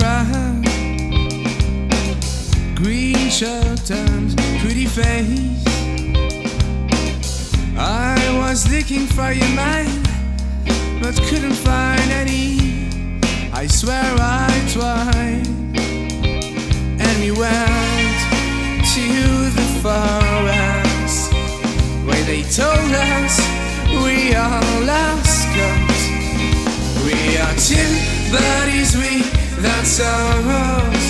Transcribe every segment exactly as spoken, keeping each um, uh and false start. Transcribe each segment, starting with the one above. cry, green shirt and pretty face. I was looking for your mind, but couldn't find any. I swear I tried. And we went to the forest, where they told us we are lost girls. We are two bodies without sorrows.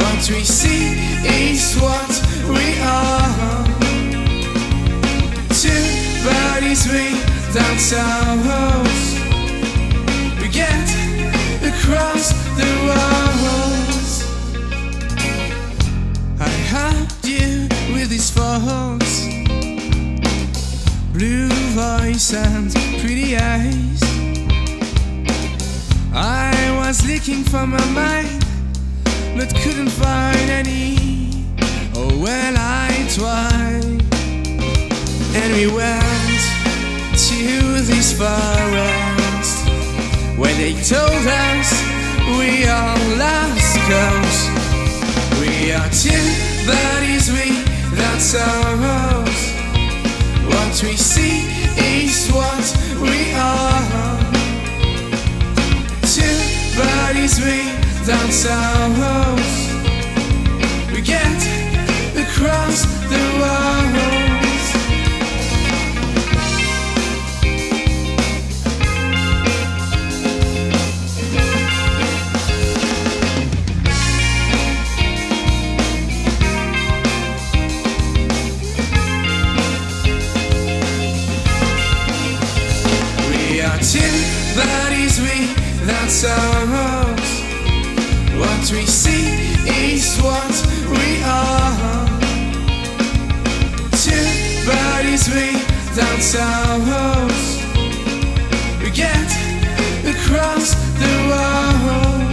What we see is what we are. Two bodies without sorrows. We get across the walls. I hugged you with these folds, blue voice and pretty eyes. I was looking for my mind, but couldn't find any. Oh well, I tried. And we went to this forest, where they told us we are lost girls. We are two bodies without sorrows. What we see is what we are. Two bodies without sorrows. We get across the walls. We are two bodies without that's ours. What we see is what we are. Two bodies without sorrows. We get across the world.